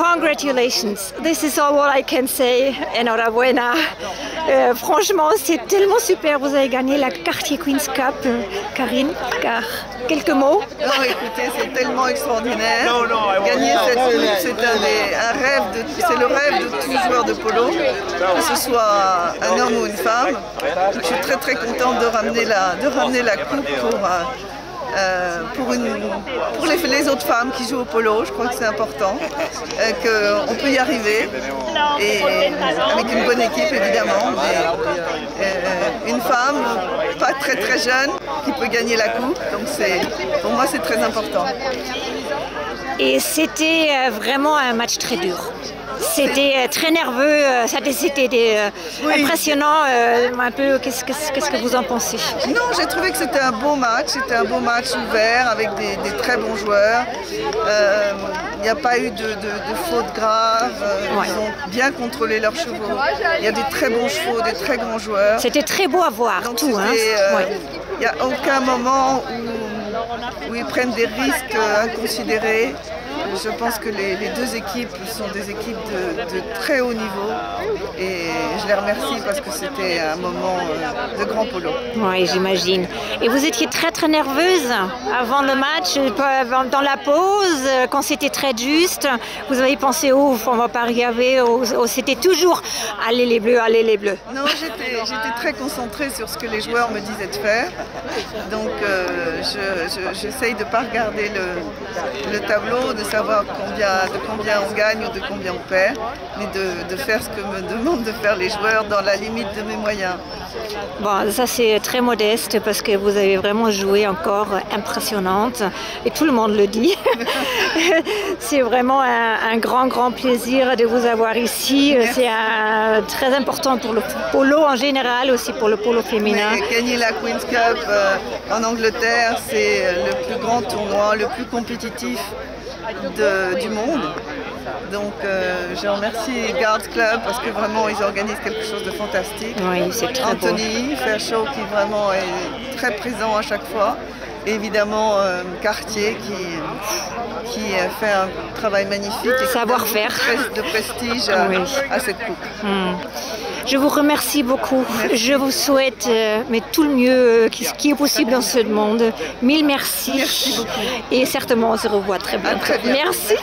Congratulations, this is all what I can say. Enhorabuena. Franchement, c'est tellement super, vous avez gagné la Cartier Queen's Cup, Karine. Quelques mots? Non, écoutez, c'est tellement extraordinaire. Gagner cette coupe, c'est le rêve de tous les joueurs de polo, que ce soit un homme ou une femme. Je suis très très contente de ramener la coupe pour les autres femmes qui jouent au polo. Je crois que c'est important, qu'on peut y arriver, et avec une bonne équipe évidemment, et une femme pas très très jeune qui peut gagner la coupe, donc pour moi c'est très important. Et c'était vraiment un match très dur. C'était très nerveux, c'était impressionnant. Un peu, qu'est-ce que vous en pensez? Non, j'ai trouvé que c'était un beau match, ouvert avec des très bons joueurs. Il n'y a pas eu de fautes graves, ils ont bien contrôlé leurs chevaux. Il y a des très bons chevaux, des très grands joueurs. C'était très beau à voir. Donc, tout. Il n'y a aucun moment où ils prennent des risques inconsidérés. Je pense que les deux équipes sont des équipes de très haut niveau, et je les remercie parce que c'était un moment de grand polo. Oui, j'imagine. Et vous étiez très très nerveuse avant le match, dans la pause, quand c'était très juste. Vous avez pensé, ouf, on ne va pas arriver, c'était toujours allez les bleus, allez les bleus. Non, j'étais très concentrée sur ce que les joueurs me disaient de faire. Donc j'essaye de ne pas regarder le tableau, de savoir de combien on gagne ou de combien on perd, mais de faire ce que me demandent de faire les joueurs dans la limite de mes moyens. Bon, ça c'est très modeste parce que vous avez vraiment joué encore impressionnante, et tout le monde le dit. C'est vraiment un grand plaisir de vous avoir ici. C'est très important pour le polo en général, aussi pour le polo féminin. Mais gagner la Queen's Cup en Angleterre, c'est le plus grand tournoi, le plus compétitif du monde. Donc je remercie Guards Club parce que vraiment ils organisent quelque chose de fantastique. Oui, c'est très Anthony, Fairchow qui vraiment est très présent à chaque fois. Et évidemment Cartier qui fait un travail magnifique et savoir-faire de prestige à cette coupe. Je vous remercie beaucoup. Merci. Je vous souhaite mais tout le mieux qui est possible dans ce monde. Mille merci. Merci beaucoup. Et certainement on se revoit très bientôt. Merci.